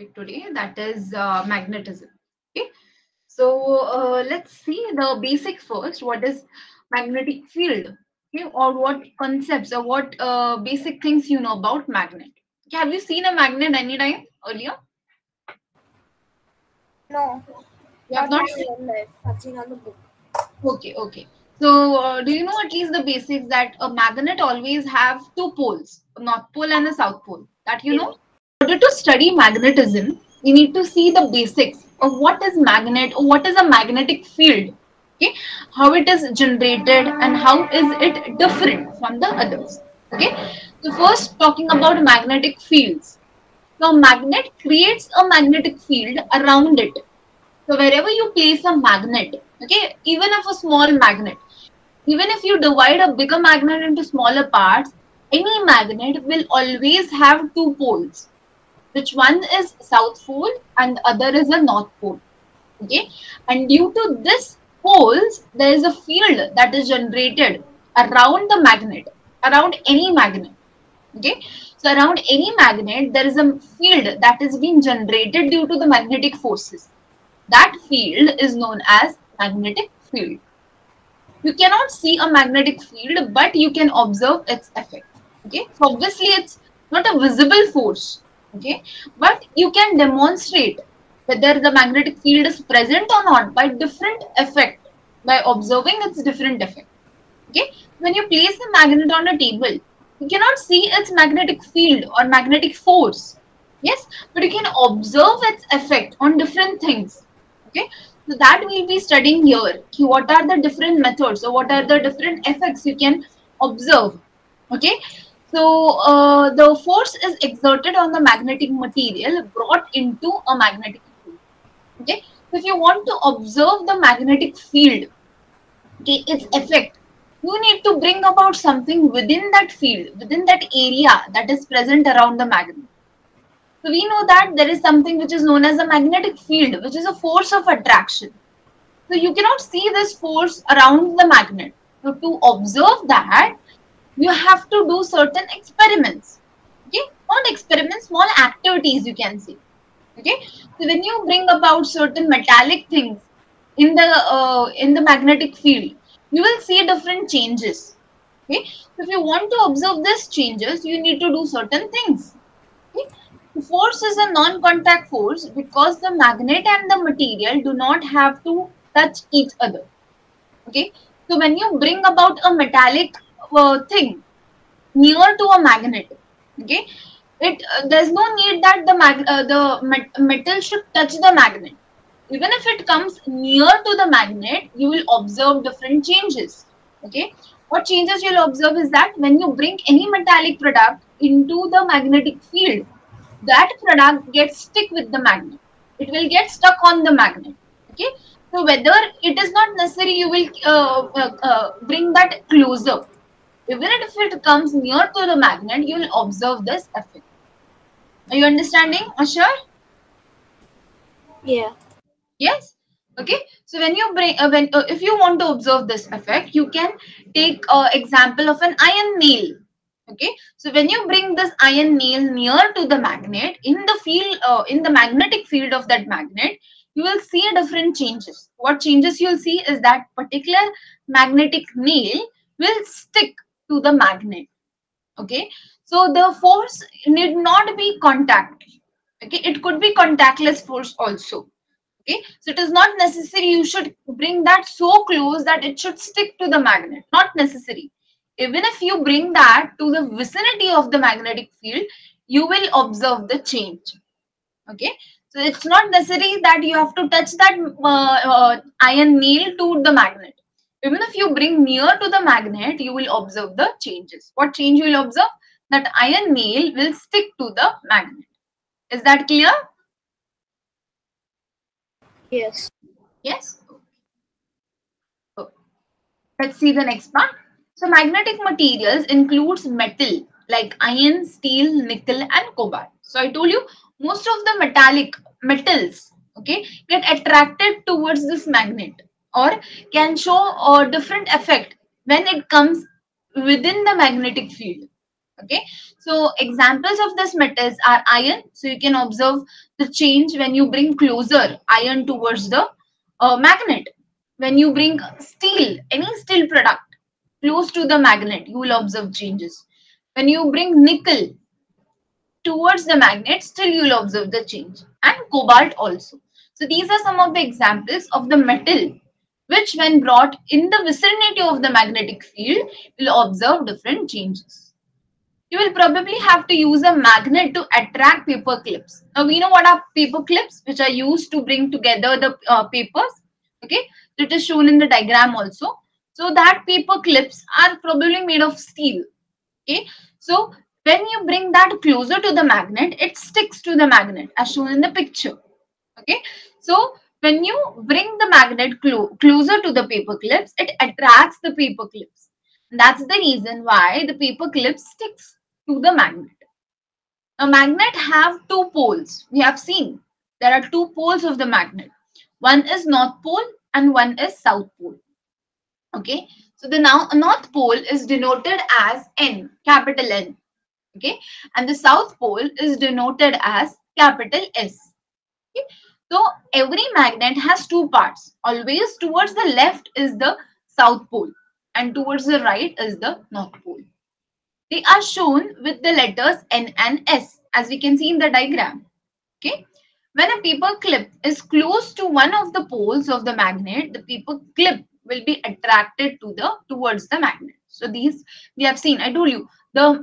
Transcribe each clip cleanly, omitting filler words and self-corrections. topic today, that is magnetism. Okay, so let's see the basics first. What is magnetic field? Okay, or what concepts or what basic things you know about magnet? Okay, have you seen a magnet any time earlier? No, you have not seen it. I've seen on the book. Okay, okay. So do you know at least the basics that a magnet always have two poles, a north pole and a south pole? That you know? In order to study magnetism, we need to see the basics of what is magnet or what is a magnetic field, okay? How it is generated and how is it different from the others, okay? So first talking about magnetic fields. Now magnet creates a magnetic field around it. So wherever you place a magnet, okay, even if a small magnet, even if you divide a bigger magnet into smaller parts, any magnet will always have two poles, which one is south pole and the other is a north pole. Okay, and due to this poles, there is a field that is generated around the magnet, around any magnet. Okay, so around any magnet, there is a field that is being generated due to the magnetic forces. That field is known as magnetic field. You cannot see a magnetic field, but you can observe its effect. Okay, so obviously it's not a visible force, okay, but you can demonstrate whether the magnetic field is present or not by different effect, by observing its different effect. Okay, when you place a magnet on a table, you cannot see its magnetic field or magnetic force, yes, but you can observe its effect on different things. Okay, so that we'll be studying here. What are the different methods or what are the different effects you can observe? Okay, so the force is exerted on the magnetic material brought into a magnetic field. Okay, so if you want to observe the magnetic field, okay, its effect, you need to bring about something within that field, within that area that is present around the magnet. So we know that there is something which is known as a magnetic field, which is a force of attraction. So you cannot see this force around the magnet. So to observe that, you have to do certain experiments. Okay, not experiments, small activities you can see. Okay, so when you bring about certain metallic things in the magnetic field, you will see different changes. Okay, so if you want to observe these changes, you need to do certain things. Force is a non-contact force because the magnet and the material do not have to touch each other. Okay, so when you bring about a metallic thing near to a magnet, okay, it there's no need that the metal should touch the magnet. Even if it comes near to the magnet, you will observe different changes. Okay, what changes you'll observe is that when you bring any metallic product into the magnetic field, that product gets stick with the magnet. It will get stuck on the magnet. Okay, so whether it is not necessary, you will bring that closer. Even if it comes near to the magnet, you will observe this effect. Are you understanding, Ashar? Yeah. Yes. Okay. So when you bring, if you want to observe this effect, you can take example of an iron nail. Okay, so when you bring this iron nail near to the magnet, in the magnetic field of that magnet, you will see different changes. What changes you will see is that particular magnetic nail will stick to the magnet. Okay, so the force need not be contact. Okay, it could be contactless force also. Okay, so it is not necessary you should bring that so close that it should stick to the magnet. Not necessary. Even if you bring that to the vicinity of the magnetic field, you will observe the change. Okay, so it's not necessary that you have to touch that iron nail to the magnet. Even if you bring near to the magnet, you will observe the changes. What change you will observe? That iron nail will stick to the magnet. Is that clear? Yes. Yes. Okay. Let's see the next part. So magnetic materials includes metal like iron, steel, nickel and cobalt. So I told you most of the metals, okay, get attracted towards this magnet or can show a different effect when it comes within the magnetic field. Okay, so examples of this metals are iron. So you can observe the change when you bring closer iron towards the magnet. When you bring steel, any steel product close to the magnet, you will observe changes. When you bring nickel towards the magnet, still you will observe the change, and cobalt also. So these are some of the examples of the metal which when brought in the vicinity of the magnetic field will observe different changes. You will probably have to use a magnet to attract paper clips. Now we know what are paper clips, which are used to bring together the papers. Okay, so it is shown in the diagram also. So that paper clips are probably made of steel. Okay, so when you bring that closer to the magnet, it sticks to the magnet as shown in the picture. Okay, so when you bring the magnet closer to the paper clips, it attracts the paper clips. And that's the reason why the paper clip sticks to the magnet. A magnet have two poles. We have seen there are two poles of the magnet. One is north pole and one is south pole. Okay, so the north pole is denoted as N, capital N. Okay, and the south pole is denoted as capital S. Okay? So every magnet has two parts. Always towards the left is the south pole and towards the right is the north pole. They are shown with the letters N and S as we can see in the diagram. Okay, when a paper clip is close to one of the poles of the magnet, the paper clip will be attracted to the towards the magnet. So these we have seen. I told you the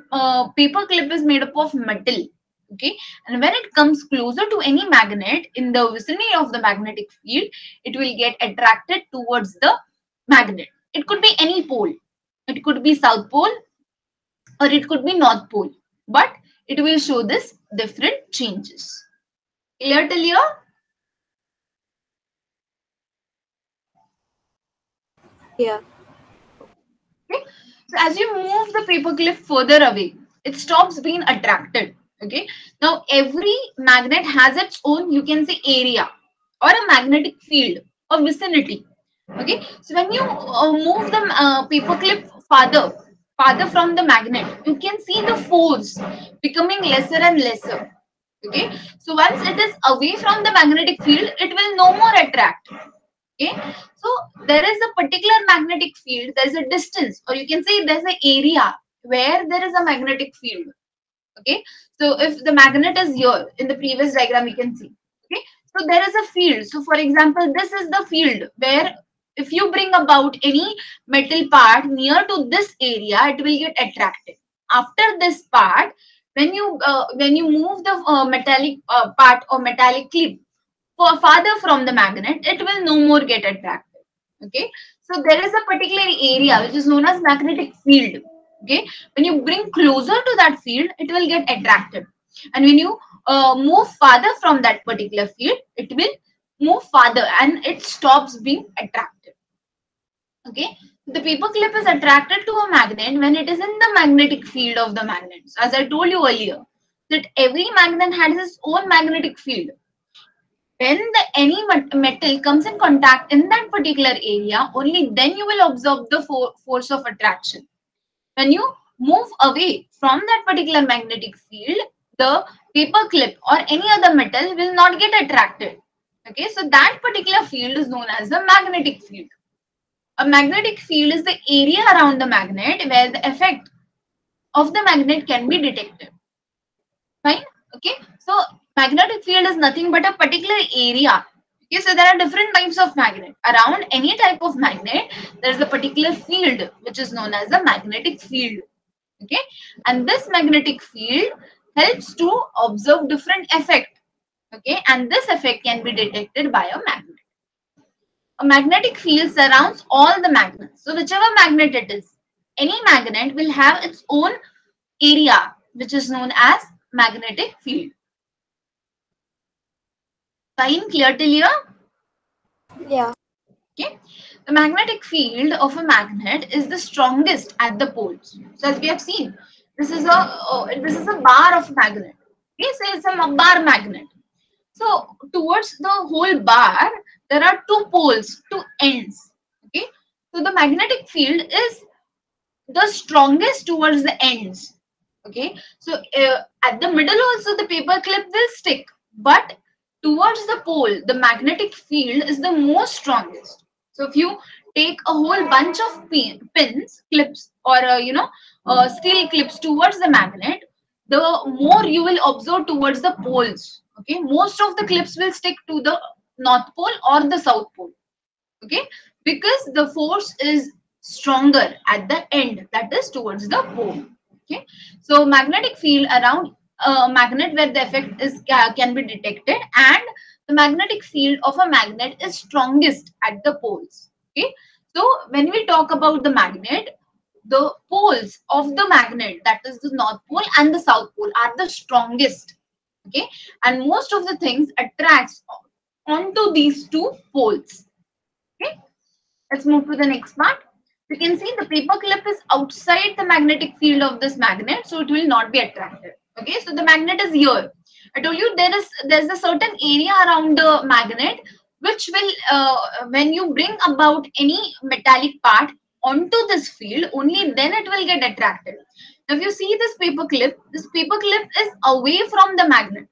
paper clip is made up of metal. Okay, and when it comes closer to any magnet in the vicinity of the magnetic field, it will get attracted towards the magnet. It could be any pole. It could be south pole or it could be north pole. But it will show this different changes. Clear till here? Yeah. Okay. So as you move the paper clip further away, it stops being attracted. Okay, now every magnet has its own, you can say, area or a magnetic field or vicinity. Okay, so when you move the paperclip farther from the magnet, you can see the force becoming lesser and lesser. Okay, so once it is away from the magnetic field, it will no more attract. Okay, so there is a particular magnetic field, there is a distance, or you can say there is an area where there is a magnetic field. Okay, so if the magnet is here in the previous diagram, you can see. Okay, so there is a field. So for example, this is the field where if you bring about any metal part near to this area, it will get attracted. After this part, when you move the metallic part or metallic clip farther from the magnet, it will no more get attracted. Okay, so there is a particular area which is known as magnetic field. Okay, when you bring closer to that field, it will get attracted, and when you move farther from that particular field, it will move farther and it stops being attracted. Okay, the paper clip is attracted to a magnet when it is in the magnetic field of the magnet. So as I told you earlier, that every magnet has its own magnetic field. When any metal comes in contact in that particular area, only then you will observe the force of attraction. When you move away from that particular magnetic field, the paper clip or any other metal will not get attracted. Okay, so that particular field is known as the magnetic field. A magnetic field is the area around the magnet where the effect of the magnet can be detected. Fine? Okay, so magnetic field is nothing but a particular area. Okay, so there are different types of magnet. Around any type of magnet, there is a particular field which is known as the magnetic field. Okay, and this magnetic field helps to observe different effect. Okay, and this effect can be detected by a magnet. A magnetic field surrounds all the magnets. So whichever magnet it is, any magnet will have its own area which is known as magnetic field. Fine, clear till here? Yeah. Okay. The magnetic field of a magnet is the strongest at the poles. So as we have seen, this is a bar of magnet. Okay, so it's a bar magnet. So towards the whole bar, there are two poles, two ends. Okay. So the magnetic field is the strongest towards the ends. Okay, so at the middle also the paper clip will stick, but towards the pole the magnetic field is the most strongest. So if you take a whole bunch of pins, clips, or steel clips towards the magnet, the more you will observe towards the poles. Okay, most of the clips will stick to the north pole or the south pole. Okay, because the force is stronger at the end, that is towards the pole. Okay, so magnetic field around a magnet where the effect is can be detected, and the magnetic field of a magnet is strongest at the poles. Okay, so when we talk about the magnet, the poles of the magnet, that is the north pole and the south pole, are the strongest. Okay, and most of the things attracts onto these two poles. Okay, let's move to the next part. You can see the paper clip is outside the magnetic field of this magnet, so it will not be attracted. Okay, so the magnet is here. I told you there's a certain area around the magnet which will, when you bring about any metallic part onto this field, only then it will get attracted. Now, if you see this paper clip is away from the magnet,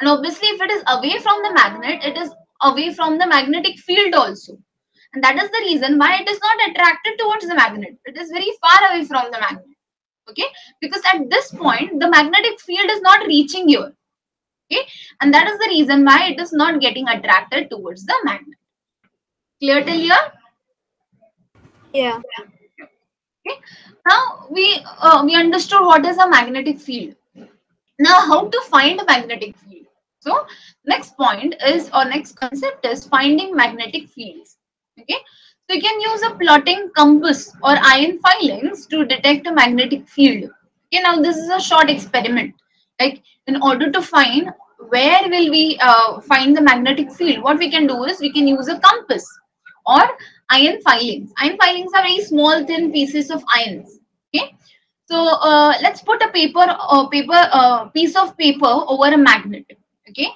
and obviously, if it is away from the magnet, it is away from the magnetic field also. And that is the reason why it is not attracted towards the magnet. It is very far away from the magnet. Okay, because at this point the magnetic field is not reaching here. Okay, and that is the reason why it is not getting attracted towards the magnet. Clear till here? Yeah. Okay. Now we understood what is a magnetic field. Now how to find a magnetic field? So next point is, or next concept is, finding magnetic fields. Okay, so you can use a plotting compass or iron filings to detect a magnetic field. Okay, now this is a short experiment. Like, in order to find where will we find the magnetic field, what we can do is we can use a compass or iron filings. Iron filings are very small, thin pieces of irons. Okay, so let's put a piece of paper over a magnet. Okay.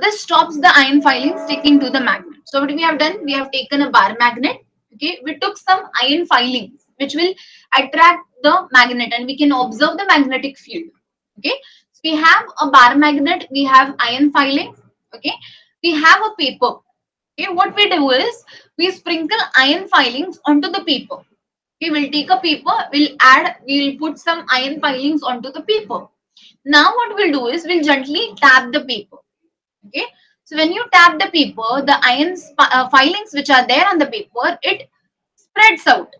This stops the iron filings sticking to the magnet. So what we have done, we have taken a bar magnet. Okay, we took some iron filings which will attract the magnet, and we can observe the magnetic field. Okay, so we have a bar magnet, we have iron filings. Okay, we have a paper. Okay, what we do is we sprinkle iron filings onto the paper. Okay, we'll take a paper, we'll put some iron filings onto the paper. Now what we'll do is we'll gently tap the paper. Okay, so when you tap the paper, the iron filings which are there on the paper, it spreads out.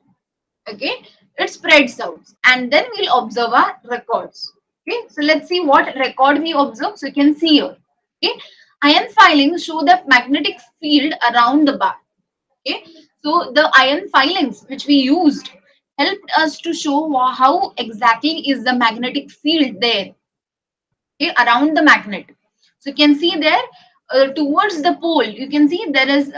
Okay, it spreads out, and then we'll observe our records. Okay, so let's see what record we observe. So you can see here. Okay, iron filings show the magnetic field around the bar. Okay, so the iron filings which we used helped us to show how exactly is the magnetic field there. Okay, around the magnet. So you can see there, towards the pole, you can see there is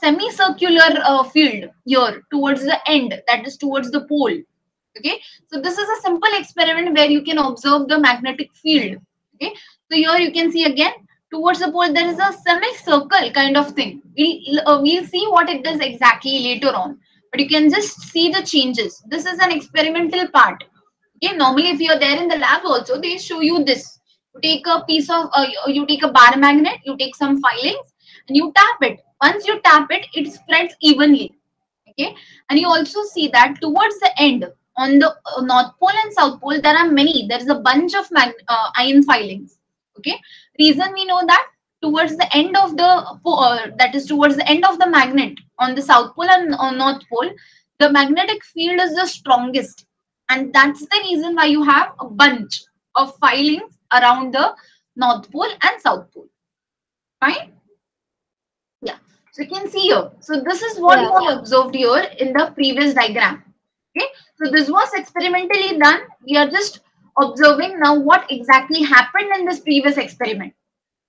semicircular field here towards the end, that is towards the pole. Okay, so this is a simple experiment where you can observe the magnetic field. Okay, so here you can see again towards the pole there is a semicircle kind of thing. We'll see what it does exactly later on, but you can just see the changes. This is an experimental part. Okay, normally if you are there in the lab also, they show you this. Take a piece of you take a bar magnet, you take some filings and you tap it. Once you tap it, it spreads evenly. Okay, and you also see that towards the end on the north pole and south pole there are many, there is a bunch of iron filings. Okay, reason we know that towards the end of the that is towards the end of the magnet on the south pole and north pole, the magnetic field is the strongest, and that's the reason why you have a bunch of filings around the north pole and south pole. Fine? Yeah. So you can see here. So this is what we observed here in the previous diagram. Okay. So this was experimentally done. We are just observing now what exactly happened in this previous experiment.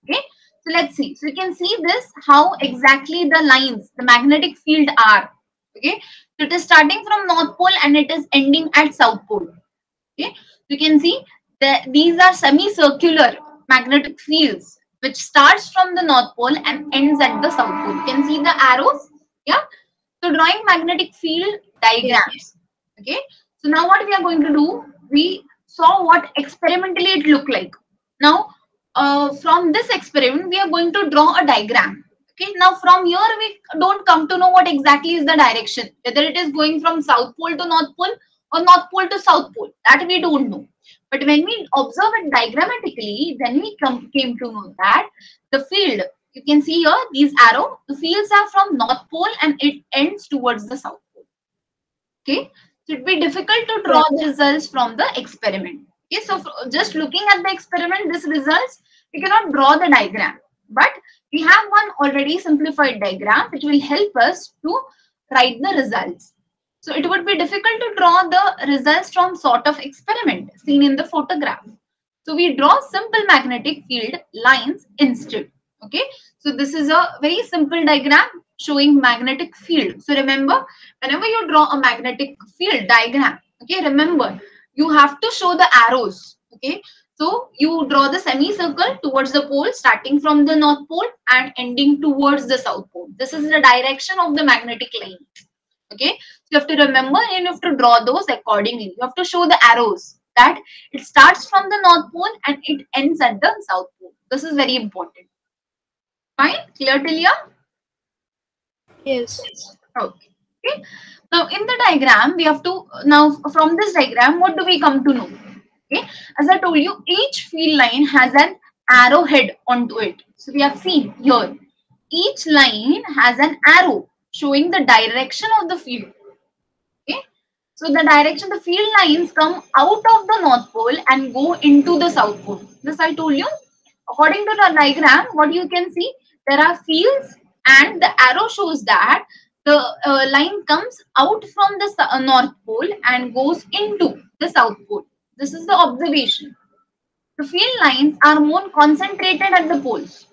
Okay. So let's see. So you can see this, how exactly the lines, the magnetic field are. Okay. So it is starting from north pole and it is ending at south pole. Okay. You can see these are semicircular magnetic fields which starts from the north pole and ends at the south pole. You can see the arrows. Yeah. So drawing magnetic field diagrams. Okay. So now what we are going to do, we saw what experimentally it looked like. Now, from this experiment, we are going to draw a diagram. Okay, now from here, we don't come to know what exactly is the direction, whether it is going from South Pole to North Pole or North Pole to South Pole, that we don't know. But when we observe it diagrammatically, then we came to know that the field, you can see here, these arrows, the fields are from North Pole and it ends towards the South Pole. Okay, so it would be difficult to draw the results from the experiment. Okay, so just looking at the experiment, this results, we cannot draw the diagram. But we have one already simplified diagram which will help us to write the results. So it would be difficult to draw the results from sort of experiment seen in the photograph. So we draw simple magnetic field lines instead. Okay, so this is a very simple diagram showing magnetic field. So remember, whenever you draw a magnetic field diagram, okay, remember you have to show the arrows. Okay, so you draw the semicircle towards the pole, starting from the North Pole and ending towards the South Pole. This is the direction of the magnetic line. Okay, so you have to remember and you have to draw those accordingly. You have to show the arrows that it starts from the North Pole and it ends at the South Pole. This is very important. Fine, clear till here? Yes. Okay. Okay. Now in the diagram, we have to, now from this diagram, what do we come to know? Okay, as I told you, each field line has an arrowhead onto it. So we have seen here, each line has an arrow showing the direction of the field. Okay, so the direction, the field lines come out of the North Pole and go into the South Pole. This I told you. According to the diagram, what you can see, there are fields and the arrow shows that the line comes out from the North Pole and goes into the South Pole. This is the observation. The field lines are more concentrated at the poles.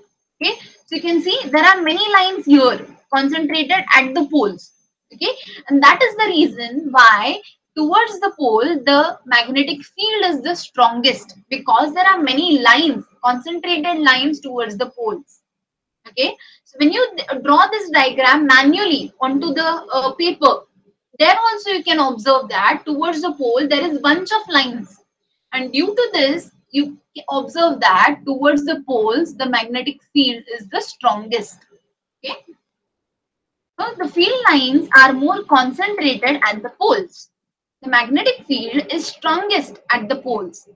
Okay, so you can see there are many lines here, concentrated at the poles. Okay, and that is the reason why towards the pole the magnetic field is the strongest, because there are many lines, concentrated lines towards the poles. Okay, so when you draw this diagram manually onto the paper, there also you can observe that towards the pole there is a bunch of lines, and due to this you observe that towards the poles the magnetic field is the strongest. Okay, so the field lines are more concentrated at the poles. The magnetic field is strongest at the poles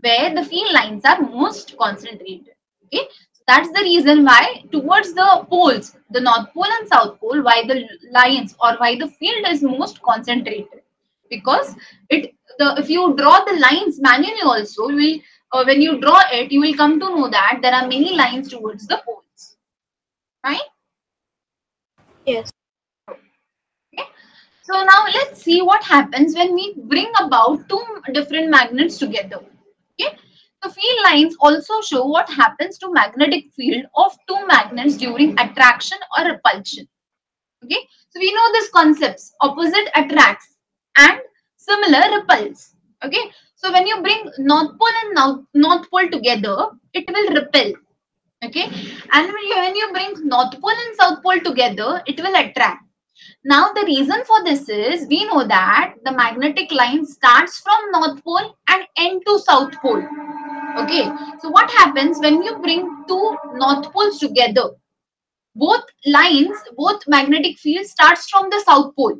where the field lines are most concentrated. Okay, so that's the reason why towards the poles, the North Pole and South Pole, why the lines or why the field is most concentrated, because if you draw the lines manually also, you will, when you draw it, you will come to know that there are many lines towards the poles. Right? Yes. Okay. So now let's see what happens when we bring about two different magnets together. Okay. So field lines also show what happens to magnetic field of two magnets during attraction or repulsion. Okay. So we know these concepts, opposite attracts and similar repels. Okay. So when you bring North Pole and North Pole together, it will repel. Okay, and when you bring North Pole and South Pole together, it will attract. Now the reason for this is, we know that the magnetic line starts from North Pole and end to South Pole. Okay, so what happens when you bring two North Poles together? Both lines, both magnetic field starts from the South Pole.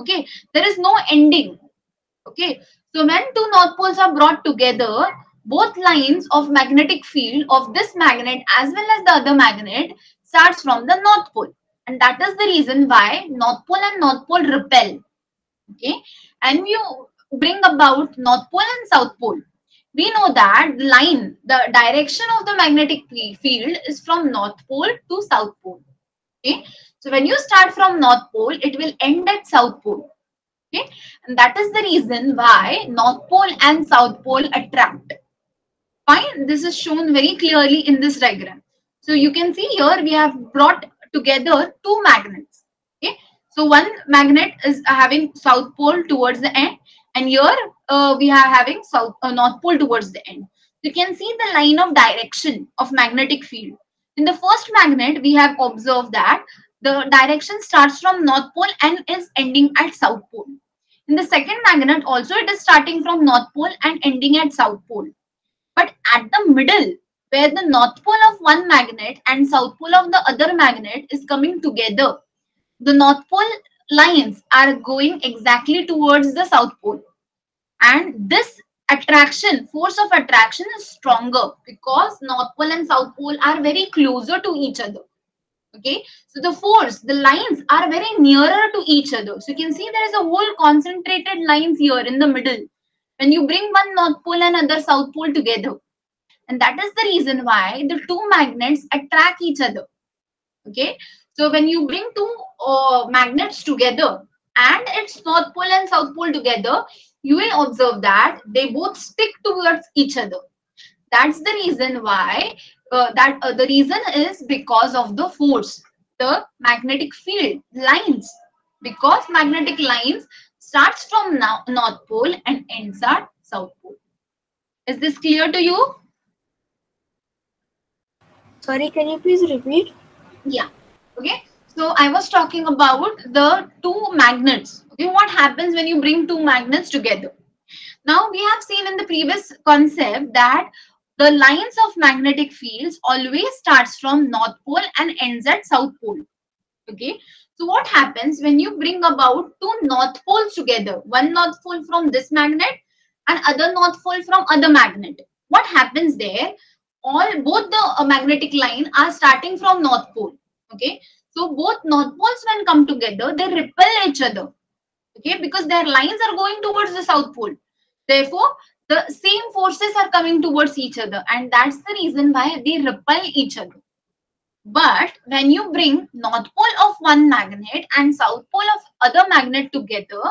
Okay, there is no ending. Okay, so when two North Poles are brought together, both lines of magnetic field of this magnet as well as the other magnet starts from the North Pole, and that is the reason why North Pole and North Pole repel. Okay, and you bring about North Pole and South Pole. We know that line, the direction of the magnetic field is from North Pole to South Pole. Okay, so when you start from North Pole, it will end at South Pole. Okay, and that is the reason why North Pole and South Pole attract. Fine, this is shown very clearly in this diagram. So you can see here we have brought together two magnets. Okay, so one magnet is having South Pole towards the end, and here we are having North Pole towards the end. You can see the line of direction of magnetic field. In the first magnet, we have observed that the direction starts from North Pole and is ending at South Pole. In the second magnet also, it is starting from North Pole and ending at South Pole. But at the middle, where the North Pole of one magnet and South Pole of the other magnet is coming together, the North Pole lines are going exactly towards the South Pole. And this attraction, force of attraction is stronger because North Pole and South Pole are very closer to each other. Okay, so the force, the lines are very nearer to each other. So you can see there is a whole concentrated lines here in the middle when you bring one North Pole and another South Pole together. And that is the reason why the two magnets attract each other. Okay, so when you bring two magnets together and its North Pole and South Pole together, you will observe that they both stick towards each other. That's the reason why, the reason is because of the force, the magnetic field lines. Because magnetic lines starts from North Pole and ends at South Pole. Is this clear to you? Sorry, can you please repeat? Yeah. Okay. So I was talking about the two magnets. Okay, what happens when you bring two magnets together? Now we have seen in the previous concept that the lines of magnetic fields always starts from North Pole and ends at South Pole. Okay, so what happens when you bring about two North Poles together, one North Pole from this magnet and other North Pole from other magnet? What happens there? Both the magnetic line are starting from North Pole. Okay, so both North Poles when come together, they repel each other. Okay, because their lines are going towards the South Pole. Therefore, the same forces are coming towards each other, and that's the reason why they repel each other. But when you bring North Pole of one magnet and South Pole of other magnet together,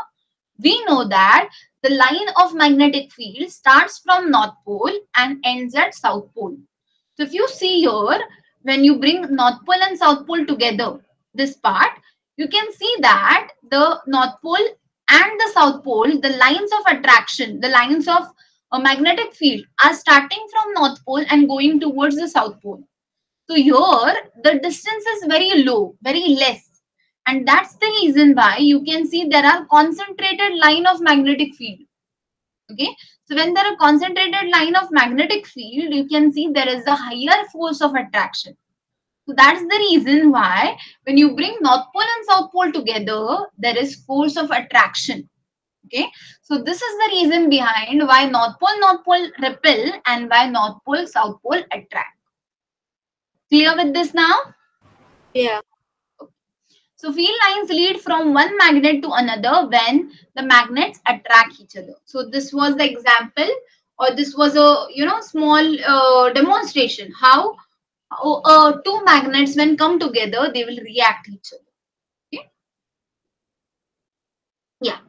we know that the line of magnetic field starts from North Pole and ends at South Pole. So if you see here, when you bring North Pole and South Pole together, this part, you can see that the North Pole and the South Pole, the lines of attraction, the lines of a magnetic field are starting from North Pole and going towards the South Pole. So here the distance is very low, very less. And that's the reason why you can see there are concentrated line of magnetic field. Okay, so when there are concentrated line of magnetic field, you can see there is a higher force of attraction. So that's the reason why when you bring North Pole and South Pole together, there is force of attraction. Okay, so this is the reason behind why North Pole repel and why North Pole, South Pole attract. Clear with this now? Yeah. Okay. So field lines lead from one magnet to another when the magnets attract each other. So this was the example, or this was a small demonstration how two magnets when come together, they will react to each other. Okay?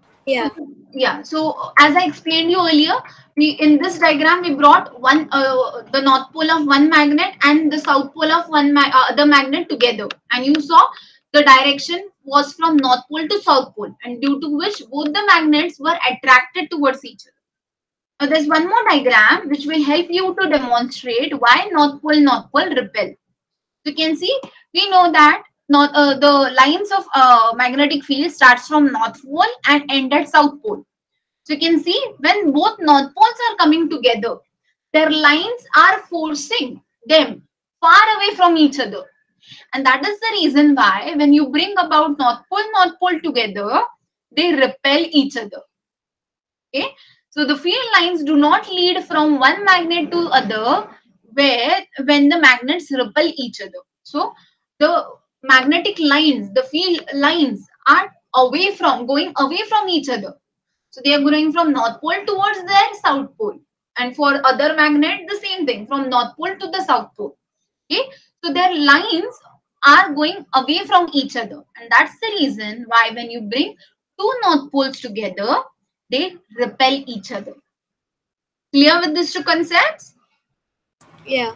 Yeah. So as I explained you earlier, in this diagram we brought one the North Pole of one magnet and the South Pole of one other magnet together, and you saw the direction was from North Pole to South Pole, and due to which both the magnets were attracted towards each other. Now, there's one more diagram which will help you to demonstrate why North Pole repel. You can see, we know that the lines of magnetic field starts from North Pole and end at South Pole. So you can see when both North Poles are coming together, their lines are forcing them far away from each other. And that is the reason why when you bring about North Pole together, they repel each other. Okay. So the field lines do not lead from one magnet to other when the magnets repel each other. So the magnetic lines, the field lines are going away from each other. So they are going from North Pole towards their South Pole. And for other magnet, the same thing, from North Pole to the South Pole. Okay. So their lines are going away from each other. And that's the reason why when you bring two North Poles together, they repel each other. Clear with these two concepts? Yeah.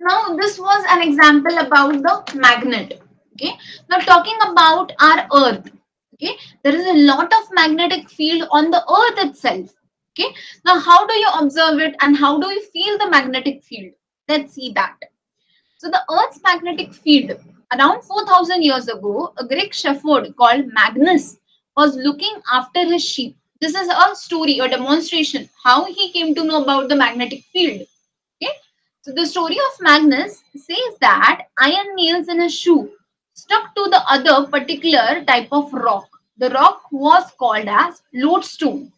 Now this was an example about the magnet. Okay. Now talking about our Earth. Okay. There is a lot of magnetic field on the Earth itself. Okay. Now how do you observe it and how do you feel the magnetic field? Let's see that. So the Earth's magnetic field Around 4,000 years ago, a Greek shepherd called Magnus was looking after his sheep. This is a story, a demonstration, how he came to know about the magnetic field. Okay? So the story of Magnus says that iron nails in his shoe stuck to the other particular type of rock. The rock was called as lodestone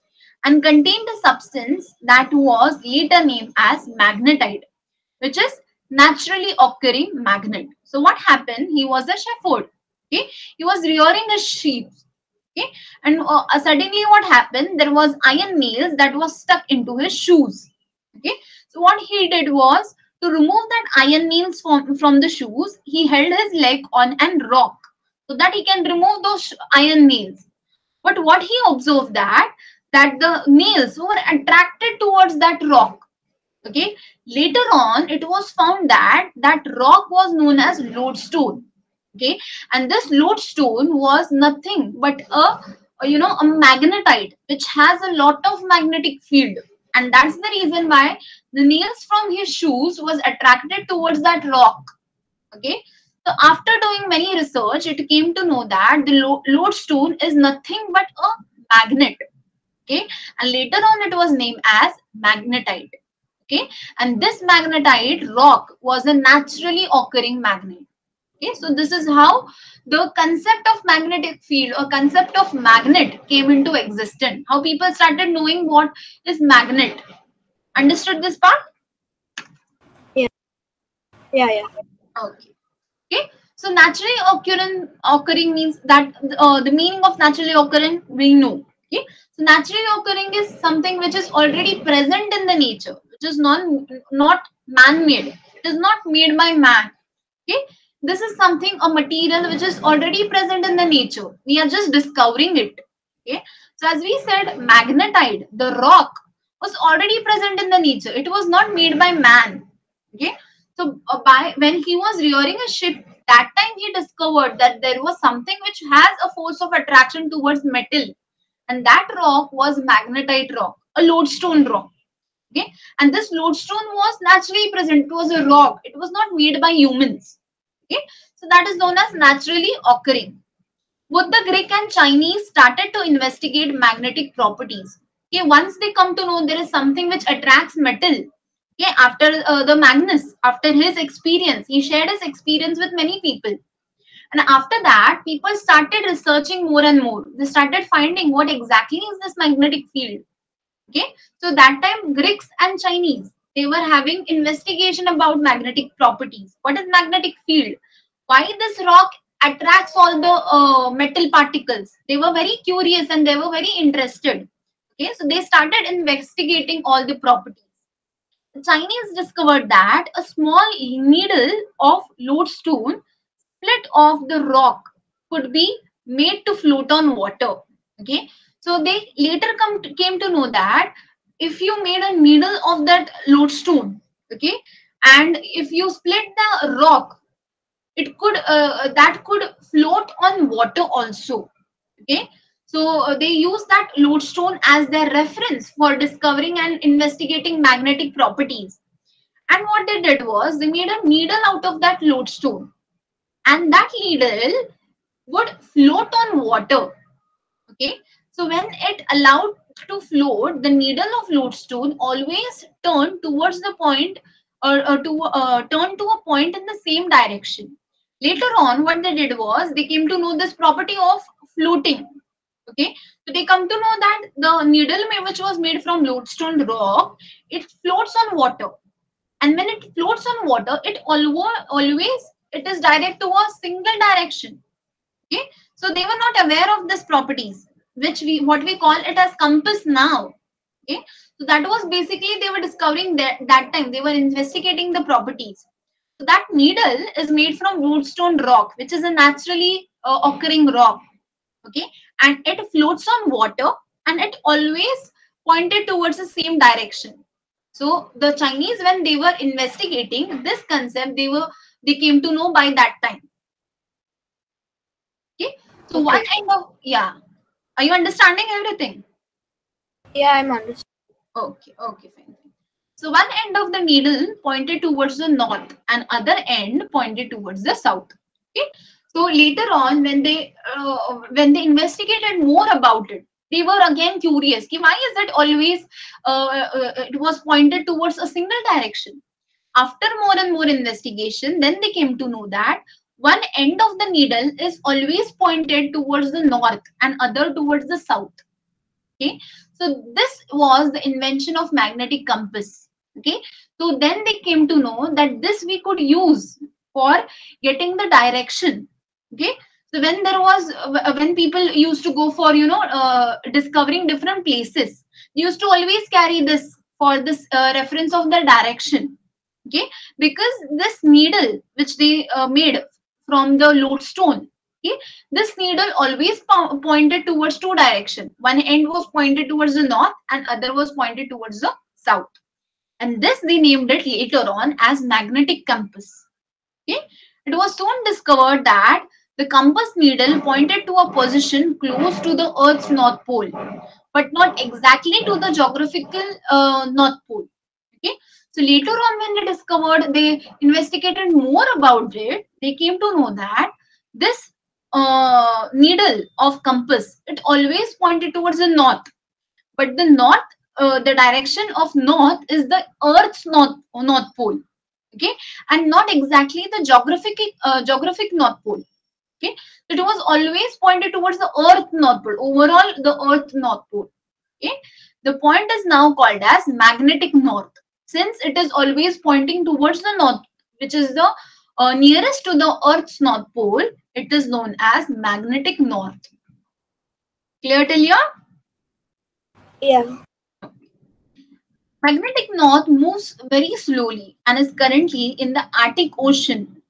and contained a substance that was later named as magnetite, which is naturally occurring magnet. So what happened? He was a shepherd. Okay, he was rearing his sheep. Okay, and suddenly what happened? There was iron nails that was stuck into his shoes. Okay, so what he did was to remove that iron nails from the shoes. He held his leg on a rock so that he can remove those iron nails. But what he observed that the nails were attracted towards that rock. Okay, later on it was found that rock was known as lodestone. Okay, and this lodestone was nothing but a magnetite which has a lot of magnetic field, and that's the reason why the nails from his shoes was attracted towards that rock. Okay, so after doing many research, it came to know that the lodestone is nothing but a magnet. Okay, and later on it was named as magnetite. Okay, and this magnetite rock was a naturally occurring magnet. Okay, so this is how the concept of magnetic field or concept of magnet came into existence. How people started knowing what is magnet. Understood this part? Yeah. Okay. So naturally occurring means that the meaning of naturally occurring we know. Okay, so naturally occurring is something which is already present in the nature. Is not man-made. It is not made by man. Okay, this is something, a material which is already present in the nature. We are just discovering it. Okay, so as we said, magnetite, the rock, was already present in the nature. It was not made by man. Okay, so when he was rearing a ship, that time he discovered that there was something which has a force of attraction towards metal, and that rock was magnetite rock, a lodestone rock. Okay, and this lodestone was naturally present. It was a rock. It was not made by humans. Okay, so that is known as naturally occurring. Both the Greek and Chinese started to investigate magnetic properties. Okay, once they come to know there is something which attracts metal. Okay, after the Magnus, after his experience, he shared his experience with many people. And after that, people started researching more and more. They started finding what exactly is this magnetic field. Okay, so that time Greeks and Chinese, they were having investigation about magnetic properties. What is magnetic field? Why this rock attracts all the metal particles? They were very curious and they were very interested. Okay, so they started investigating all the properties. The Chinese discovered that a small needle of lodestone split off the rock could be made to float on water. Okay. So they later came to know that if you made a needle of that lodestone, okay, and if you split the rock, it could that could float on water also. Okay, so they use that lodestone as their reference for discovering and investigating magnetic properties. And what they did was they made a needle out of that lodestone, and that needle would float on water. Okay. So when it allowed to float, the needle of lodestone always turned towards the point or turned to a point in the same direction. Later on, what they did was they came to know this property of floating. Okay, so they come to know that the needle which was made from lodestone rock, it floats on water, and when it floats on water, it always it is direct to a single direction. Okay, so they were not aware of these properties, which we call it as compass now. Okay, so that was basically they were discovering that time. They were investigating the properties. So that needle is made from lodestone rock, which is a naturally occurring rock. Okay, and it floats on water, and it always pointed towards the same direction. So the Chinese, when they were investigating this concept, they came to know by that time. Okay, so okay. What kind of, yeah. Are you understanding everything? Yeah, I'm understanding. Okay, fine. So one end of the needle pointed towards the north and other end pointed towards the south. So later on, when they investigated more about it, they were again curious ki why is that always it was pointed towards a single direction. After more and more investigation, then they came to know that one end of the needle is always pointed towards the north and other towards the south. Okay, so this was the invention of magnetic compass. Okay, so then they came to know that this we could use for getting the direction. Okay, so when people used to go for discovering different places, they used to always carry this for this reference of the direction. Okay, because this needle which they made from the lodestone, okay, this needle always pointed towards two directions. One end was pointed towards the north and other was pointed towards the south. And this they named it later on as magnetic compass. Okay, it was soon discovered that the compass needle pointed to a position close to the Earth's North Pole, but not exactly to the geographical North Pole. Okay. So later on, when they discovered, they investigated more about it, they came to know that this needle of compass, it always pointed towards the north. But the north, the direction of north is the Earth's north pole, okay, and not exactly the geographic north pole. Okay, it was always pointed towards the Earth North Pole. Overall, the Earth North Pole. Okay, the point is now called as magnetic north, since it is always pointing towards the north, which is the nearest to the Earth's North Pole. It is known as magnetic north. Clear till here? Yeah. Magnetic north moves very slowly and is currently in the Arctic Ocean,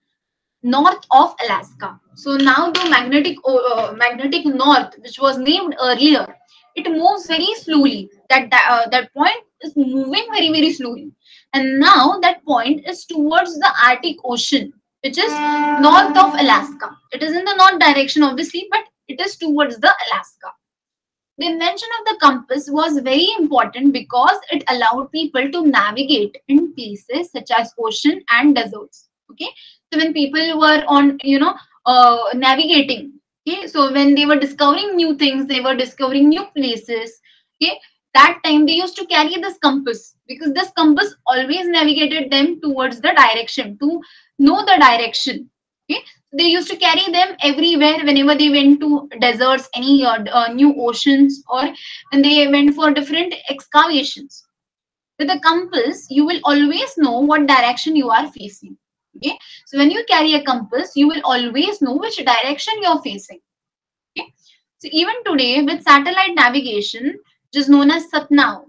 north of Alaska. So now the magnetic north, which was named earlier, it moves very slowly. That point is moving very, very slowly. And now that point is towards the Arctic Ocean, which is north of Alaska. It is in the north direction, obviously, but it is towards the Alaska. The invention of the compass was very important because it allowed people to navigate in places such as ocean and deserts. Okay, so when people were on, navigating, okay, so when they were discovering new things, they were discovering new places, okay, that time they used to carry this compass, because this compass always navigated them towards the direction, to know the direction. Okay, they used to carry them everywhere whenever they went to deserts, any new oceans, or when they went for different excavations. With a compass, you will always know what direction you are facing. Okay, so when you carry a compass, you will always know which direction you are facing. Okay, so even today, with satellite navigation, which is known as SAT now,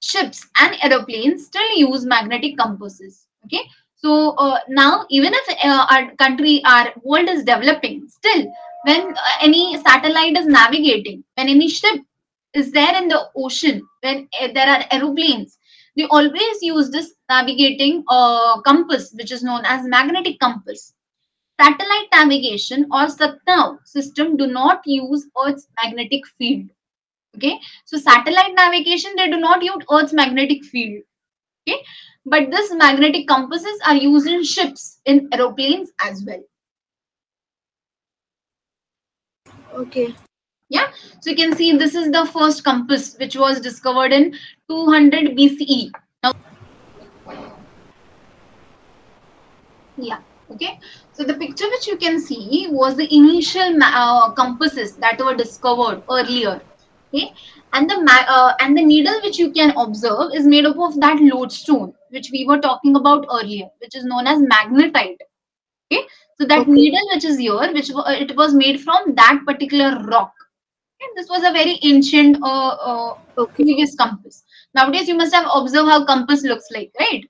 ships and aeroplanes still use magnetic compasses. Okay, so now even if our world is developing, still when any satellite is navigating, when any ship is there in the ocean, when there are aeroplanes, they always use this navigating compass, which is known as magnetic compass. Satellite navigation or SATNAV system do not use Earth's magnetic field. Okay, so satellite navigation, they do not use Earth's magnetic field. Okay, but this magnetic compasses are used in ships, in aeroplanes as well. Okay. Yeah, so you can see this is the first compass which was discovered in 200 BCE. Now, yeah, okay. So the picture which you can see was the initial compasses that were discovered earlier. Okay, and the needle which you can observe is made up of that lodestone which we were talking about earlier, which is known as magnetite. Okay, so that needle which is here, it was made from that particular rock. This was a very ancient previous compass. Nowadays, you must have observed how compass looks like, right?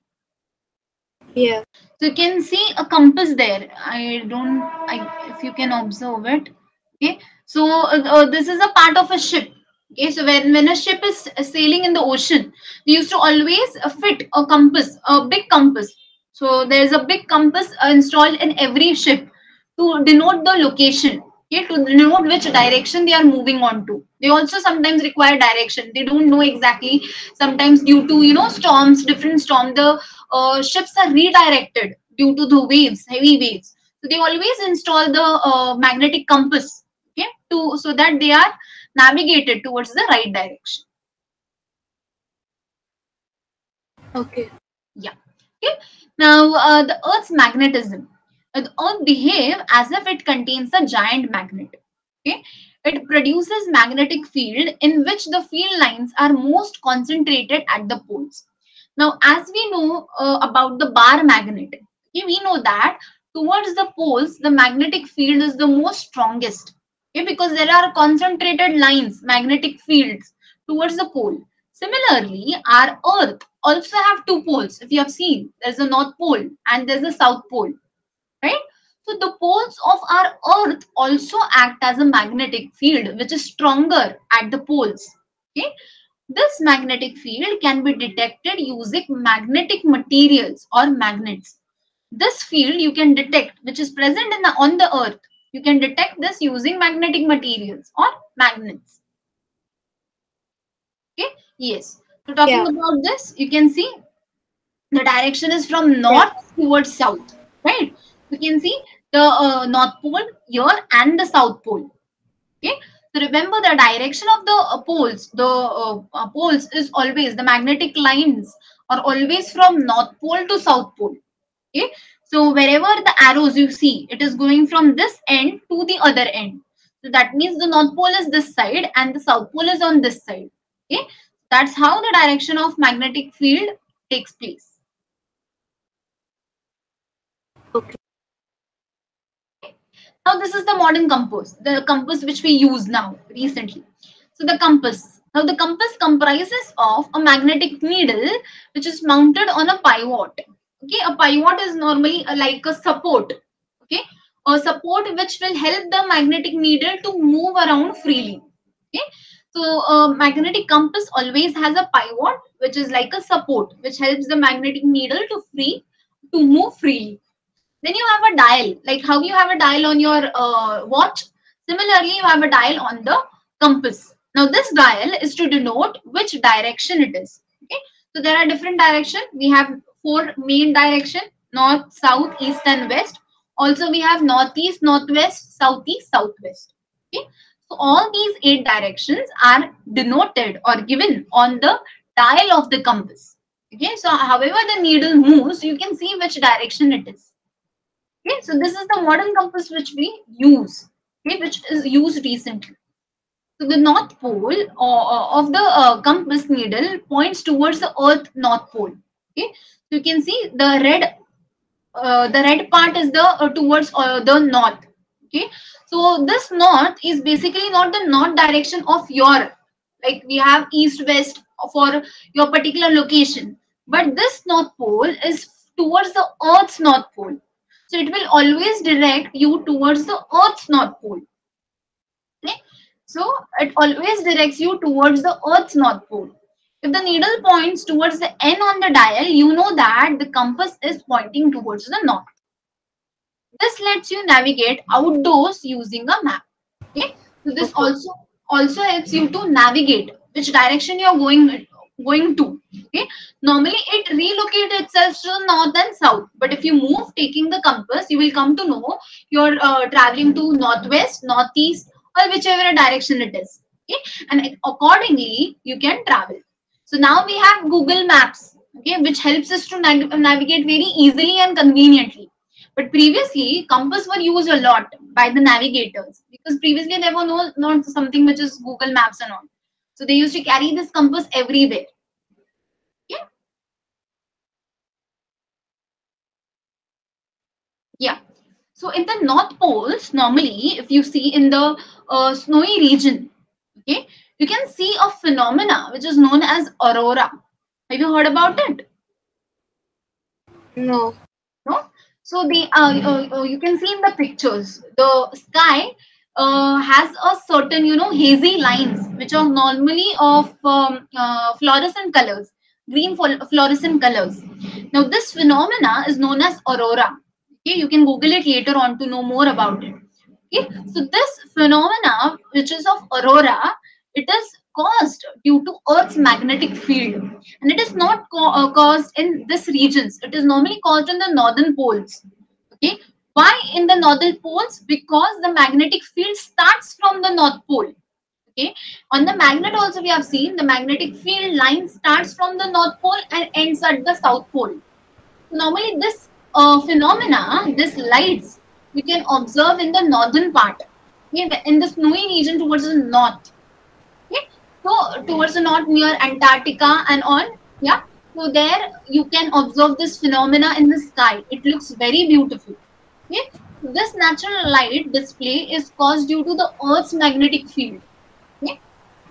Yeah. So you can see a compass there. If you can observe it. Okay. So this is a part of a ship. Okay. So when a ship is sailing in the ocean, they used to always fit a compass, a big compass. So there is a big compass installed in every ship to denote the location. Okay, to denote which direction they are moving on to. They also sometimes require direction. They don't know exactly. Sometimes due to storms, different storms, the ships are redirected due to the waves, heavy waves. So they always install the magnetic compass, okay, so that they are navigated towards the right direction. Okay. Yeah. Okay. Now the Earth's magnetism. The Earth behaves as if it contains a giant magnet. Okay. It produces magnetic field in which the field lines are most concentrated at the poles. Now, as we know about the bar magnet, okay, we know that towards the poles, the magnetic field is the most strongest, okay, because there are concentrated lines, magnetic fields towards the pole. Similarly, our Earth also have two poles. If you have seen, there's a North Pole and there's a South Pole, right? So the poles of our Earth also act as a magnetic field, which is stronger at the poles. Okay? This magnetic field can be detected using magnetic materials or magnets. This field you can detect, which is present in on the Earth. You can detect this using magnetic materials or magnets. Okay? Yes. So talking about this, you can see the direction is from north towards south, right? You can see the North Pole here and the South Pole. Okay, so remember the direction of the poles. The poles is always, the magnetic lines are always from North Pole to South Pole. Okay, so wherever the arrows you see, it is going from this end to the other end. So that means the North Pole is this side and the South Pole is on this side. Okay, that's how the direction of magnetic field takes place. Okay. Now, this is the modern compass, the compass which we use now recently. So the compass. Now, the compass comprises of a magnetic needle which is mounted on a pivot. Okay, a pivot is normally like a support. Okay, a support which will help the magnetic needle to move around freely. Okay, so a magnetic compass always has a pivot which is like a support which helps the magnetic needle to move freely. Then you have a dial, like how you have a dial on your watch. Similarly, you have a dial on the compass. Now, this dial is to denote which direction it is. Okay, so there are different directions. We have four main directions: north, south, east, and west. Also, we have northeast, northwest, southeast, southwest. Okay, so all these 8 directions are denoted or given on the dial of the compass. Okay, so however the needle moves, you can see which direction it is. Okay, so this is the modern compass which we use, okay, which is used recently. So the North Pole of the compass needle points towards the Earth North Pole. Okay, so you can see the red part is the towards the north. Okay, so this north is basically not the north direction of your, like we have east-west for your particular location, but this North Pole is towards the Earth's North Pole. So it will always direct you towards the Earth's North Pole. Okay? So it always directs you towards the Earth's North Pole. If the needle points towards the N on the dial, you know that the compass is pointing towards the north. This lets you navigate outdoors using a map. Okay? So this also helps you to navigate which direction you are going to. Okay, normally it relocates itself to the north and south, but if you move taking the compass, you will come to know you're traveling to northwest, northeast, or whichever direction it is. Okay, and accordingly you can travel. So now we have Google Maps, okay, which helps us to navigate very easily and conveniently. But previously compass were used a lot by the navigators, because previously there were no something which is Google Maps and all. So they used to carry this compass everywhere. Yeah. Yeah. So in the North Poles, normally, if you see in the snowy region, okay, you can see a phenomena which is known as aurora. Have you heard about it? No. No. So the you can see in the pictures, the sky has a certain, you know, hazy lines which are normally of fluorescent colors, green fluorescent colors. Now this phenomena is known as aurora. Okay, you can Google it later on to know more about it. Okay, so this phenomena which is of aurora, it is caused due to Earth's magnetic field, and it is not caused in these regions. It is normally caused in the northern poles. Okay, Why in the northern poles? Because the magnetic field starts from the North Pole. Okay, on the magnet also we have seen the magnetic field line starts from the North Pole and ends at the South Pole. Normally this phenomena, this lights, we can observe in the northern part, in the snowy region towards the north. Okay, so towards the north near Antarctica and all, yeah. So there you can observe this phenomena in the sky. It looks very beautiful. Okay, this natural light display is caused due to the Earth's magnetic field. Okay,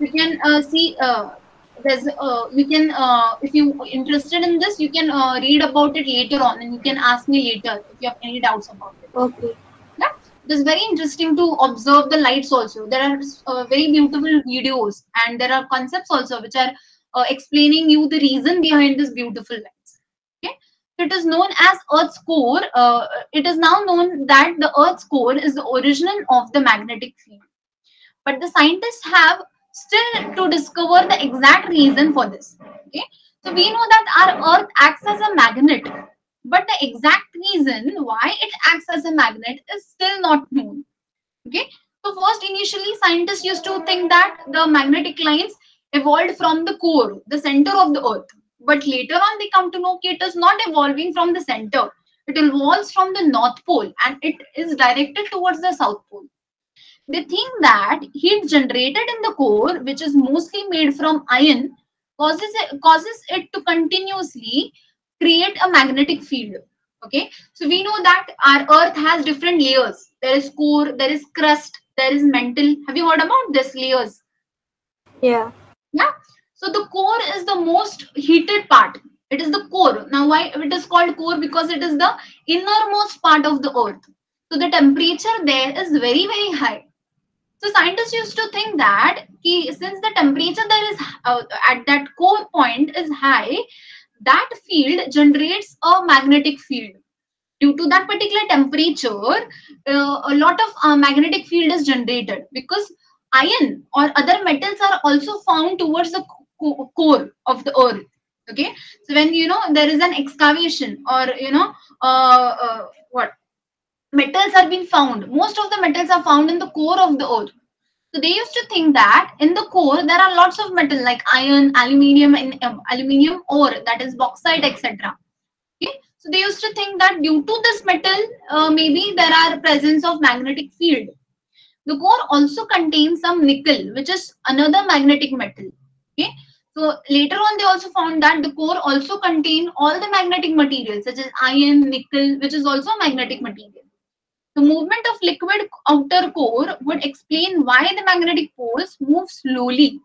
you can see you can if you are interested in this, you can read about it later on, and you can ask me later if you have any doubts about it. Okay. Yeah, it is very interesting to observe the lights also. There are very beautiful videos, and there are concepts also which are explaining you the reason behind this beautiful lights. Okay. It is known as Earth's core. It is now known that the Earth's core is the origin of the magnetic field. But the scientists have still to discover the exact reason for this. Okay, so we know that our Earth acts as a magnet, but the exact reason why it acts as a magnet is still not known. Okay, so first initially scientists used to think that the magnetic lines evolved from the core, the center of the Earth. But later on they come to know it is not evolving from the center. It evolves from the North Pole and it is directed towards the South Pole. They think that heat generated in the core, which is mostly made from iron, causes it to continuously create a magnetic field. Okay, so we know that our Earth has different layers. There is core, there is crust, there is mantle. Have you heard about these layers? Yeah. Yeah. So the core is the most heated part. It is the core. Now why it is called core? Because it is the innermost part of the Earth. So the temperature there is very, very high. So scientists used to think that since the temperature there is at that core point is high, that field generates a magnetic field. Due to that particular temperature, a lot of magnetic field is generated because iron or other metals are also found towards the core of the Earth. Okay, so when you know there is an excavation or you know what metals are being found, most of the metals are found in the core of the Earth. So they used to think that in the core there are lots of metal like iron, aluminium, and aluminium ore, that is bauxite, etc. Okay, so they used to think that due to this metal maybe there are presence of magnetic field. The core also contains some nickel, which is another magnetic metal. Okay, so later on they also found that the core also contains all the magnetic materials such as iron, nickel, which is also a magnetic material. The movement of liquid outer core would explain why the magnetic poles move slowly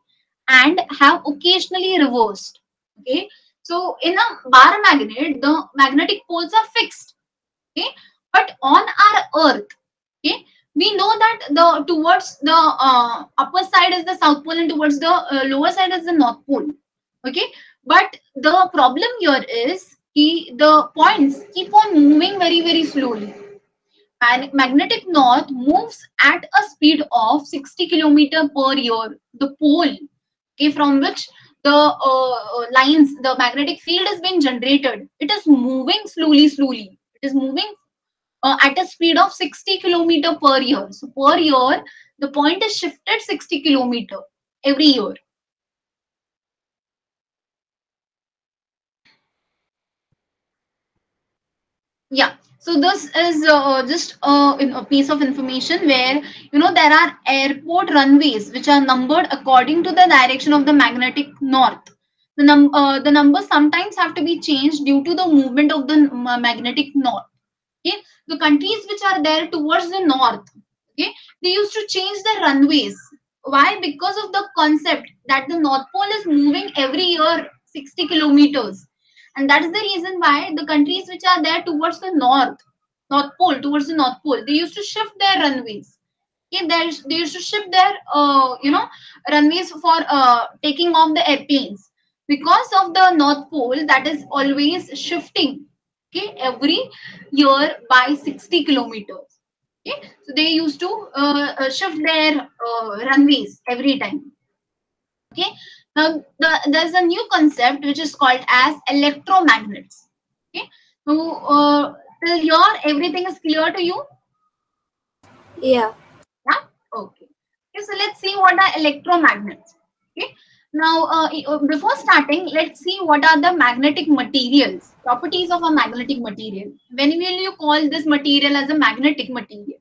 and have occasionally reversed. Okay, so in a bar magnet, the magnetic poles are fixed. Okay, but on our Earth, okay, we know that the towards the upper side is the South Pole and towards the lower side is the North Pole. Okay, but the problem here is the points keep on moving very, very slowly. And magnetic north moves at a speed of 60 km/year. The pole, okay, from which the lines, the magnetic field has been generated. It is moving slowly. It is moving at a speed of 60 km/year. So per year, the point is shifted 60 km every year. Yeah. So this is just a piece of information where, you know, there are airport runways which are numbered according to the direction of the magnetic north. The numbers sometimes have to be changed due to the movement of the magnetic north. Okay, the countries which are there towards the north, okay, they used to change the runways. Why? Because of the concept that the North Pole is moving every year 60 km. And that is the reason why the countries which are there towards the North Pole, they used to shift their runways. Okay, they used to shift their runways for taking off the airplanes because of the North Pole that is always shifting. Okay, every year by 60 km. Okay, so they used to shift their runways every time. Okay. Now, there's a new concept which is called as electromagnets. Okay, so till here everything is clear to you? Yeah. Okay, so let's see what are electromagnets. Okay, now before starting, let's see what are the magnetic materials, properties of a magnetic material. When will you call this material as a magnetic material?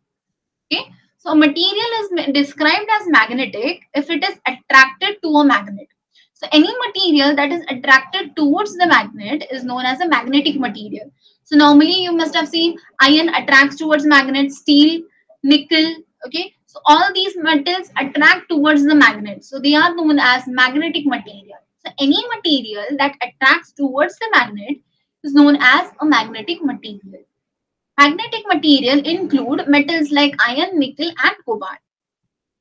Okay, so a material is described as magnetic if it is attracted to a magnet. So any material that is attracted towards the magnet is known as a magnetic material. So normally you must have seen iron attracts towards magnet, steel, nickel. Okay, so all these metals attract towards the magnet, so they are known as magnetic material. So any material that attracts towards the magnet is known as a magnetic material. Magnetic material include metals like iron, nickel and cobalt.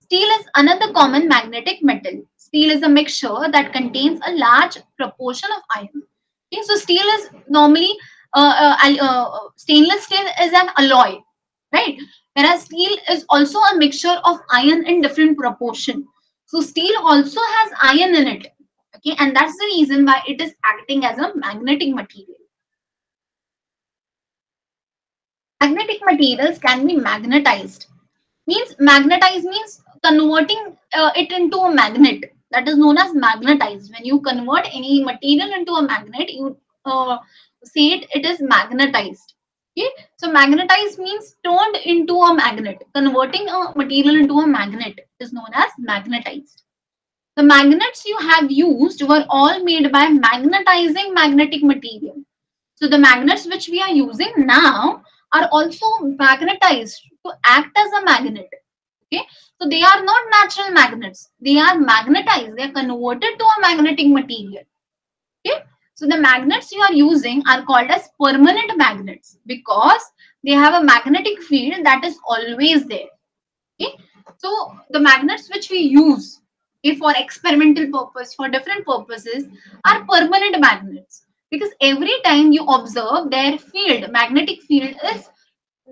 Steel is another common magnetic metal. Steel is a mixture that contains a large proportion of iron. Okay, so steel is normally stainless steel is an alloy, right? Whereas steel is also a mixture of iron in different proportion. So steel also has iron in it. Okay, and that's the reason why it is acting as a magnetic material. Magnetic materials can be magnetized. Magnetized means converting it into a magnet. That is known as magnetized. When you convert any material into a magnet, you say it is magnetized. Okay, so magnetized means turned into a magnet. Converting a material into a magnet is known as magnetized. The magnets you have used were all made by magnetizing magnetic material. So the magnets which we are using now are also magnetized to act as a magnet. Okay, so they are not natural magnets, they are magnetized, they are converted to a magnetic material. Okay, so the magnets you are using are called as permanent magnets because they have a magnetic field that is always there. Okay, so the magnets which we use for experimental purpose, for different purposes, are permanent magnets. Because every time you observe their field, magnetic field is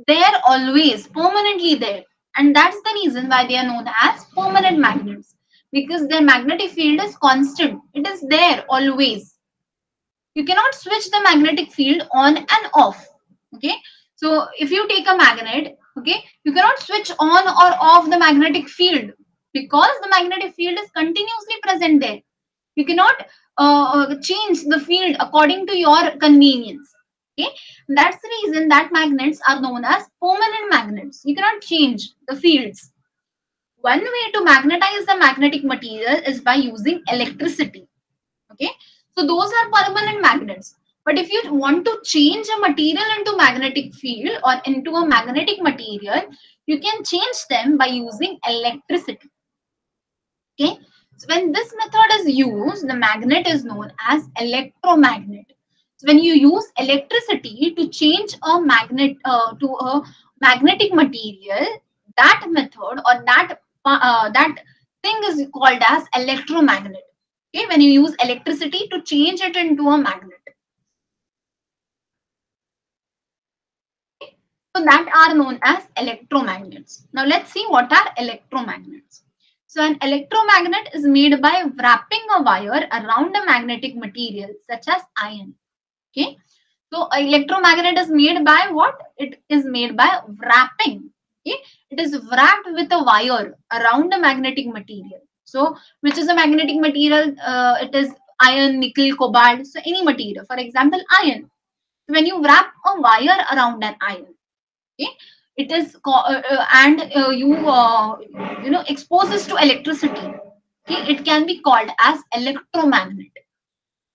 there always, permanently there. And that's the reason why they are known as permanent magnets. Because their magnetic field is constant. It is there always. You cannot switch the magnetic field on and off. Okay. So if you take a magnet, okay, you cannot switch on or off the magnetic field because the magnetic field is continuously present there. You cannot change the field according to your convenience. Okay, that's the reason that magnets are known as permanent magnets. You cannot change the fields. One way to magnetize the magnetic material is by using electricity. Okay, so those are permanent magnets. But if you want to change a material into magnetic field or into a magnetic material, you can change them by using electricity. Okay. So when this method is used, the magnet is known as electromagnet. So when you use electricity to change a magnet to a magnetic material, that method or that thing is called as electromagnet. Okay, when you use electricity to change it into a magnet. Okay, so that are known as electromagnets. Now let's see what are electromagnets. So an electromagnet is made by wrapping a wire around a magnetic material such as iron. Okay, so an electromagnet is made by what? It is made by wrapping. Okay, it is wrapped with a wire around a magnetic material. So which is a magnetic material? It is iron, nickel, cobalt. So any material, for example, iron. When you wrap a wire around an iron, okay, it is you exposes to electricity. Okay, it can be called as electromagnet.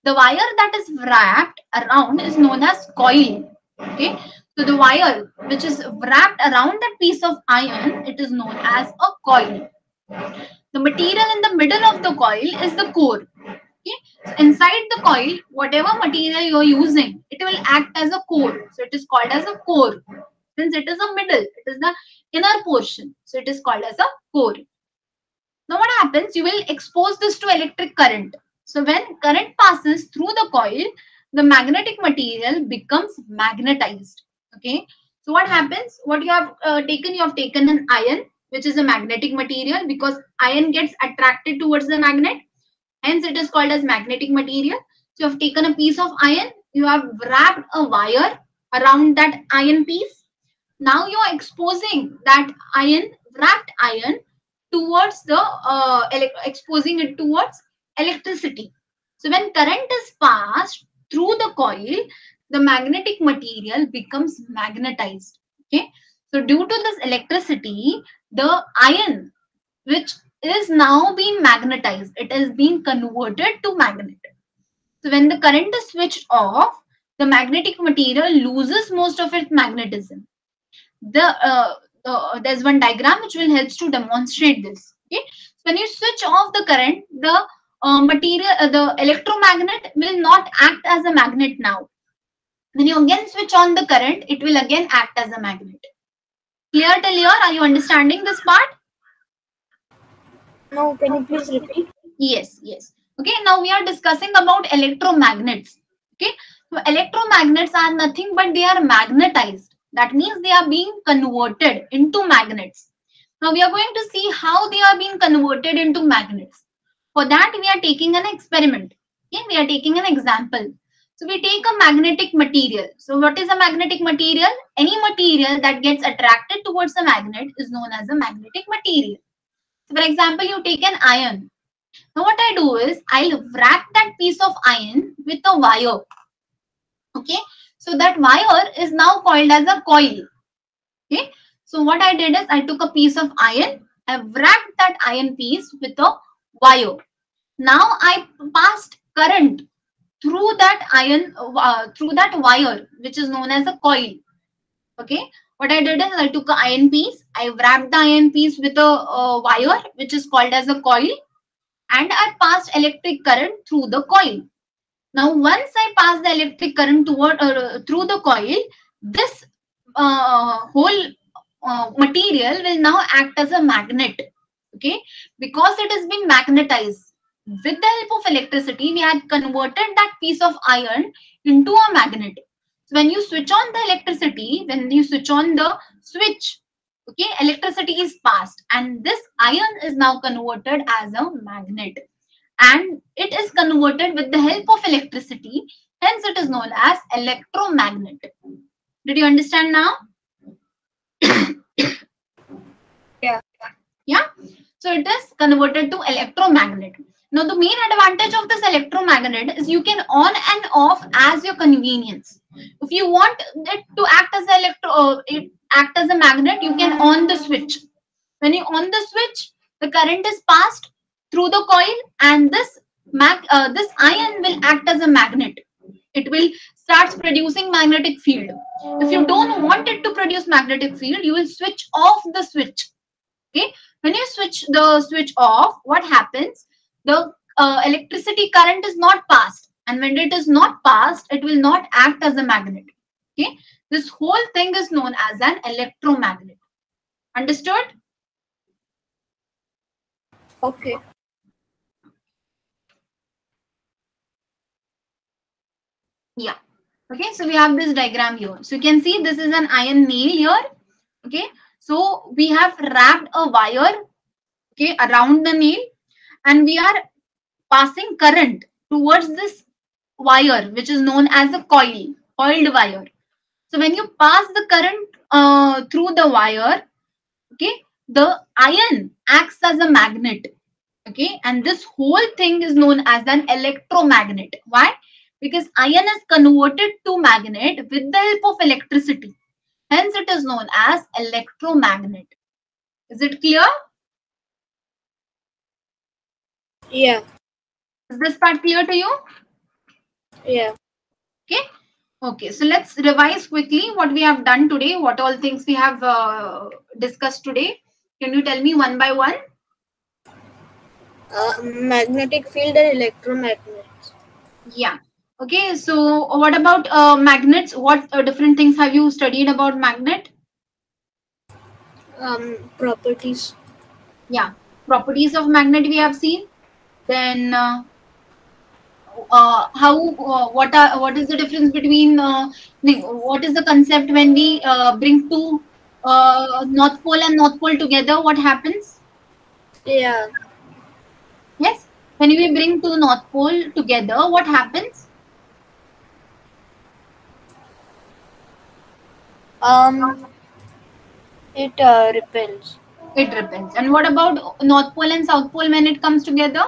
The wire that is wrapped around is known as coil. Okay, so the wire which is wrapped around that piece of iron, it is known as a coil. The material in the middle of the coil is the core. Okay, so inside the coil, whatever material you are using, it will act as a core. So it is called as a core. Since it is a middle, it is the inner portion, so it is called as a core. Now what happens? You will expose this to electric current. So when current passes through the coil, the magnetic material becomes magnetized. Okay, so what happens? What you have taken an iron, which is a magnetic material, because iron gets attracted towards the magnet, hence it is called as magnetic material. So you have taken a piece of iron, you have wrapped a wire around that iron piece. Now you're exposing that iron, wrapped iron, towards the exposing it towards electricity. So when current is passed through the coil, the magnetic material becomes magnetized. Okay, so due to this electricity, the iron which is now being magnetized, it is being converted to magnet. So when the current is switched off, the magnetic material loses most of its magnetism. There's one diagram which will help to demonstrate this. Okay, so when you switch off the current, the the electromagnet will not act as a magnet now. When you again switch on the current, it will again act as a magnet. Clear till here? Are you understanding this part? No, can you please repeat? Yes, yes. Okay, now we are discussing about electromagnets. Okay, so electromagnets are nothing but they are magnetized. That means they are being converted into magnets. Now we are going to see how they are being converted into magnets. For that, we are taking an experiment. Okay, we are taking an example. So we take a magnetic material. So what is a magnetic material? Any material that gets attracted towards a magnet is known as a magnetic material. So for example, you take an iron. Now what I do is, I'll wrap that piece of iron with a wire. Okay, so that wire is now coiled as a coil. Okay, so what I did is, I took a piece of iron, I wrapped that iron piece with a wire. Now I passed current through that iron, through that wire, which is known as a coil. Okay, what I did is, I took an iron piece, I wrapped the iron piece with a wire, which is called as a coil, and I passed electric current through the coil. Now, once I pass the electric current through the coil, this whole material will now act as a magnet. Okay, because it has been magnetized. With the help of electricity, we had converted that piece of iron into a magnet. So when you switch on the electricity, when you switch on the switch, okay, electricity is passed, and this iron is now converted as a magnet, and it is converted with the help of electricity. Hence, it is known as electromagnet. Did you understand now? Yeah. Yeah. So it is converted to electromagnet. Now, the main advantage of this electromagnet is you can on and off as your convenience. If you want it to act as a magnet, you can on the switch. When you on the switch, the current is passed through the coil, and this iron will act as a magnet. It will start producing magnetic field. If you don't want it to produce magnetic field, you will switch off the switch. Okay, when you switch the switch off, what happens? The electricity current is not passed, and when it is not passed, it will not act as a magnet. Okay, this whole thing is known as an electromagnet. Understood? Okay. Yeah. Okay, so we have this diagram here. So you can see this is an iron nail here. Okay, so we have wrapped a wire, okay, around the nail, and we are passing current towards this wire, which is known as a coil, coiled wire. So when you pass the current through the wire, okay, the iron acts as a magnet. Okay, and this whole thing is known as an electromagnet. Why? Because iron is converted to magnet with the help of electricity. Hence, it is known as electromagnet. Is it clear? Yeah. Is this part clear to you? Yeah. Okay. Okay. So let's revise quickly what we have done today. What all things we have discussed today. Can you tell me one by one? Magnetic field and electromagnets. Yeah. Okay, so what about magnets? What different things have you studied about magnet? Properties. Yeah, properties of magnet we have seen. Then what is the difference between what is the concept when we bring two North Pole and North Pole together? What happens? Yeah. Yes, when we bring two North Pole together, what happens? It repels. It repels. And what about North Pole and South Pole when it comes together?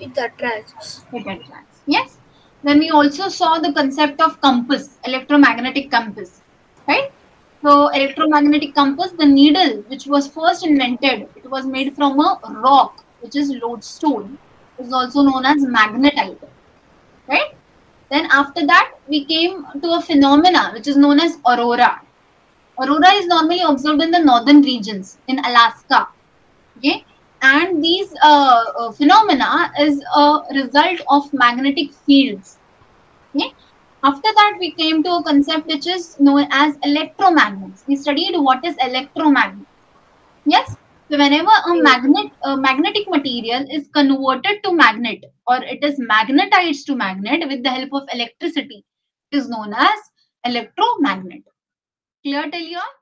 It attracts. It attracts. Yes. Then we also saw the concept of compass, electromagnetic compass, right? So electromagnetic compass, the needle which was first invented, it was made from a rock which is lodestone, is also known as magnetite, right? Then after that we came to a phenomena which is known as aurora. Aurora is normally observed in the northern regions in Alaska, okay? And these phenomena is a result of magnetic fields, okay? After that we came to a concept which is known as electromagnets. We studied what is electromagnet. Yes. So whenever a magnetic material is converted to magnet, or it is magnetized to magnet with the help of electricity, it is known as electromagnet. Clear till here?